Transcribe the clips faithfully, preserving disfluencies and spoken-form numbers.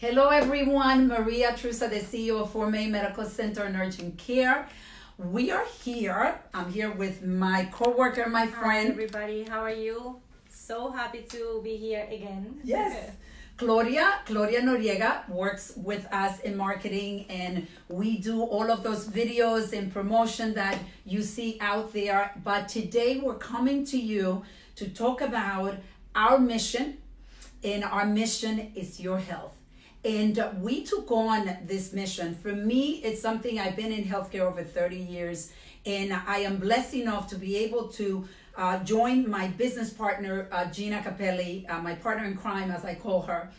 Hello everyone, Maria Trusa, the C E O of Formé Medical Center and Urgent Care. We are here, I'm here with my co-worker, my friend. Hi everybody, how are you? So happy to be here again. Yes, Gloria, Gloria Noriega works with us in marketing, and we do all of those videos and promotion that you see out there. But today we're coming to you to talk about our mission, and our mission is your health. And we took on this mission. For me, it's something I've been in healthcare over thirty years, and I am blessed enough to be able to uh, join my business partner, uh, Gina Capelli, uh, my partner in crime, as I call her,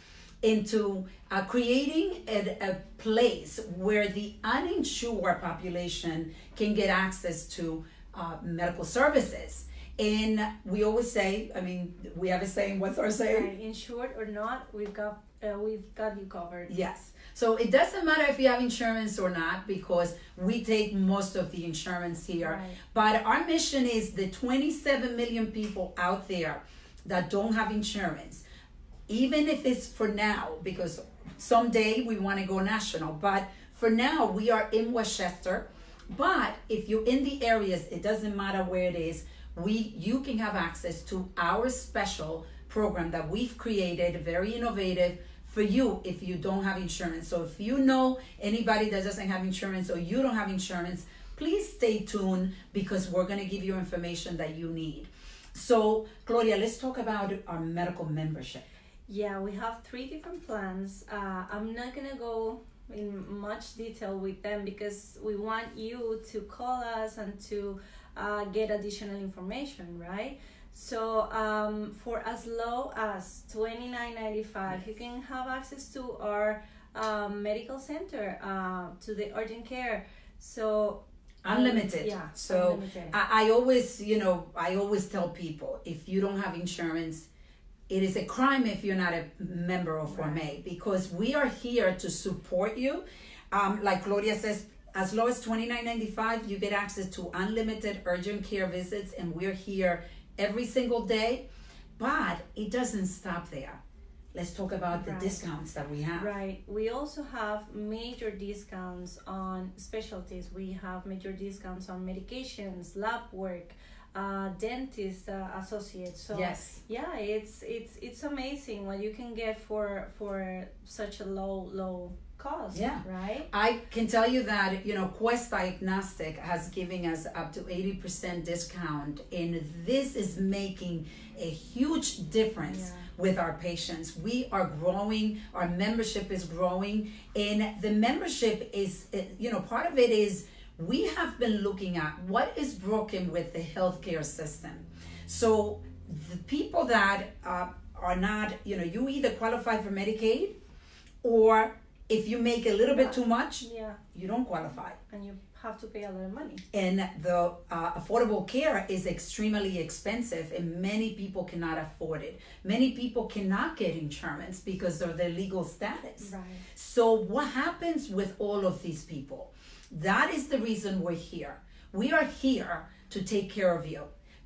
into uh, creating a, a place where the uninsured population can get access to uh, medical services. And we always say, I mean, we have a saying, what's our saying? Insured or not, we've got Uh, we've got you covered. Yes. So it doesn't matter if you have insurance or not, because we take most of the insurance here. Right. But our mission is the twenty-seven million people out there that don't have insurance, even if it's for now, because someday we want to go national. But for now, we are in Westchester. But if you're in the areas, it doesn't matter where it is, we you can have access to our special program that we've created, very innovative for you if you don't have insurance. So if you know anybody that doesn't have insurance or you don't have insurance, please stay tuned, because we're going to give you information that you need. So Gloria, let's talk about our medical membership. Yeah, we have three different plans. Uh, I'm not going to go in much detail with them because we want you to call us and to uh, get additional information, right? So um, for as low as twenty-nine ninety-five, yes, you can have access to our uh, medical center, uh, to the urgent care. So unlimited. Um, yeah. So unlimited. I, I always, you know, I always tell people, if you don't have insurance, it is a crime if you're not a member of Formé, right, because we are here to support you. Um, like Gloria says, as low as twenty-nine ninety-five, you get access to unlimited urgent care visits, and we're here every single day. But it doesn't stop there. Let's talk about the right discounts that we have. Right. We also have major discounts on specialties. We have major discounts on medications, lab work, uh, dentist uh, associates. So yes, yeah, it's it's it's amazing what you can get for for such a low low cost. Yeah, right. I can tell you that, you know, Quest Diagnostic has given us up to eighty percent discount, and this is making a huge difference, yeah, with our patients. We are growing, our membership is growing, and the membership is, you know, part of it is we have been looking at what is broken with the healthcare system. So the people that uh, are not, you know, you either qualify for Medicaid, or if you make a little bit too much, yeah, you don't qualify. And you have to pay a lot of money. And the uh, affordable care is extremely expensive, and many people cannot afford it. Many people cannot get insurance because of their legal status. Right. So what happens with all of these people? That is the reason we're here. We are here to take care of you,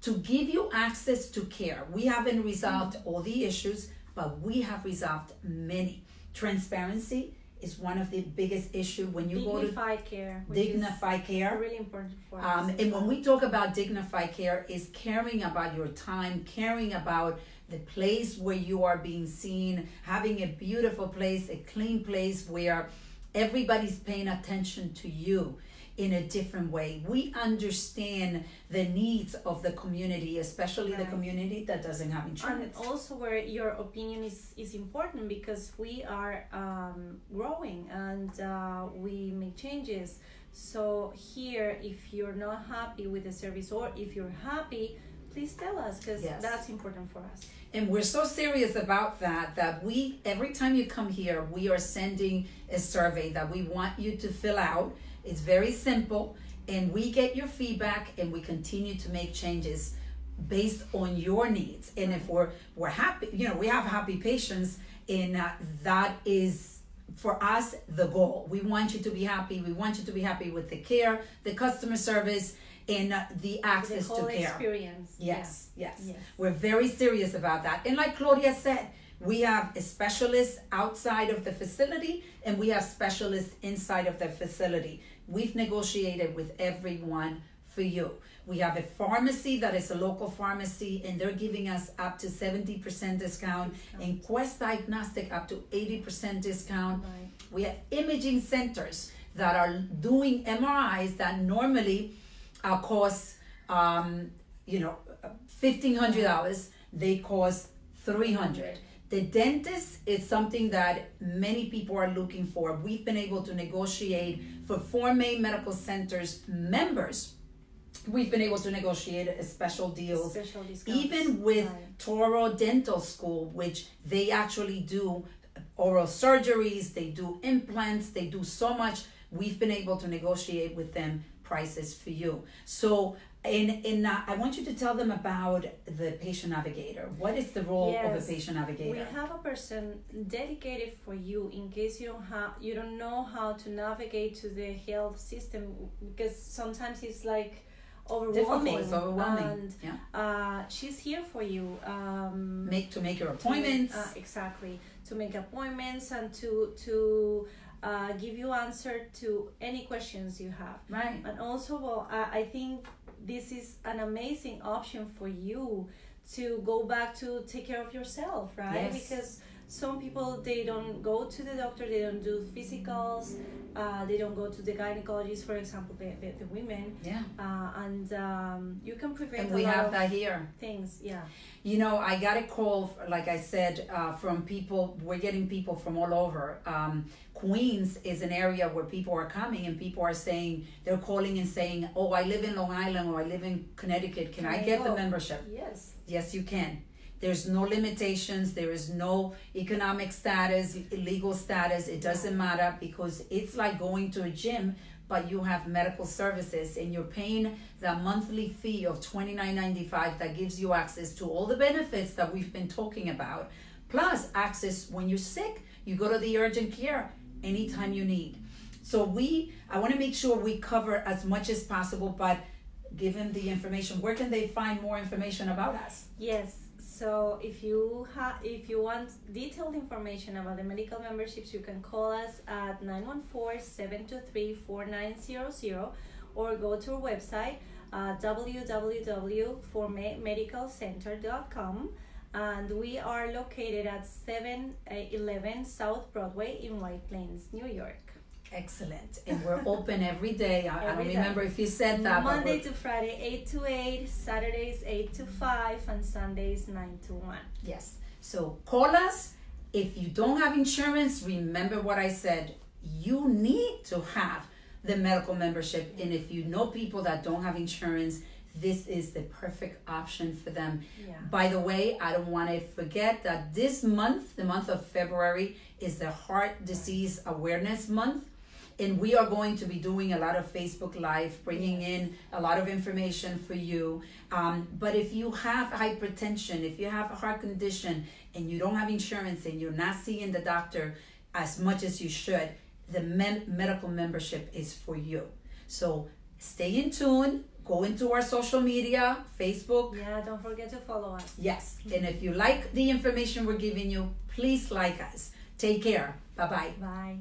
to give you access to care. We haven't resolved all the issues, but we have resolved many. Transparency is one of the biggest issues when you go to dignified care. Dignified care, really important for us. Um, and when we talk about dignified care, is caring about your time, caring about the place where you are being seen, having a beautiful place, a clean place where everybody's paying attention to you in a different way. We understand the needs of the community, especially right, the community that doesn't have insurance. And also where your opinion is, is important, because we are um, growing and uh, we make changes. So here, if you're not happy with the service, or if you're happy, please tell us, because yes, that's important for us. And we're so serious about that, that we, every time you come here, we are sending a survey that we want you to fill out. It's very simple, and we get your feedback, and we continue to make changes based on your needs. And if we're, we're happy, you know, we have happy patients, and uh, that is for us the goal. We want you to be happy. We want you to be happy with the care, the customer service, and uh, the access the whole to care. Experience. Yes, yeah, yes, yes. We're very serious about that. And like Gloria said, We have specialists outside of the facility and we have specialists inside of the facility. We've negotiated with everyone for you. We have a pharmacy that is a local pharmacy and they're giving us up to seventy percent discount, and Quest Diagnostic up to eighty percent discount. Right. We have imaging centers that are doing M R Is that normally uh, cost, um, you know, fifteen hundred dollars, they cost three hundred dollars. The dentist is something that many people are looking for. We've been able to negotiate for Formé Medical Center's members. We've been able to negotiate a special deals, special even with right. Toro Dental School, which they actually do oral surgeries, they do implants, they do so much. We've been able to negotiate with them prices for you. So in, in uh, I want you to tell them about the patient navigator. What is the role yes, of a patient navigator? We have a person dedicated for you in case you don't have, you don't know how to navigate to the health system, because sometimes it's like overwhelming, it's overwhelming. And yeah. uh, she's here for you. Um, make to make your appointments. To, uh, exactly, to make appointments and to to. Uh, give you answer to any questions you have. Right. And also, well, I, I think this is an amazing option for you to go back to take care of yourself, right? Yes. Because some people, they don't go to the doctor, they don't do physicals, uh, they don't go to the gynecologist, for example, the, the, the women. Yeah. Uh, and um, you can prevent. And we a lot have that here. Things, yeah. You know, I got a call, like I said, uh, from people. We're getting people from all over. Um, Queens is an area where people are coming, and people are saying, they're calling and saying, "Oh, I live in Long Island or I live in Connecticut. Can I get the membership?" Yes. Yes, you can. There's no limitations, there is no economic status, legal status, it doesn't matter, because it's like going to a gym, but you have medical services and you're paying that monthly fee of twenty-nine ninety-five that gives you access to all the benefits that we've been talking about, plus access when you're sick, you go to the urgent care anytime you need. So we, I want to make sure we cover as much as possible, but given the information, where can they find more information about us? Yes. So if you ha if you want detailed information about the medical memberships, you can call us at nine one four, seven two three, four nine zero zero or go to our website uh, w w w dot forme medical center dot com, and we are located at seven eleven South Broadway in White Plains, New York. Excellent. And we're open every day. I, every I don't remember day. If you said that. Monday to Friday, eight to eight, Saturdays, eight to five, and Sundays, nine to one. Yes. So call us. If you don't have insurance, remember what I said. You need to have the medical membership. And if you know people that don't have insurance, this is the perfect option for them. Yeah. By the way, I don't want to forget that this month, the month of February, is the Heart Disease Awareness Month. And we are going to be doing a lot of Facebook Live, bringing in a lot of information for you. Um, but if you have hypertension, if you have a heart condition, and you don't have insurance and you're not seeing the doctor as much as you should, the men medical membership is for you. So stay in tune. Go into our social media, Facebook. Yeah, don't forget to follow us. Yes. Mm-hmm. And if you like the information we're giving you, please like us. Take care. Bye-bye. Bye.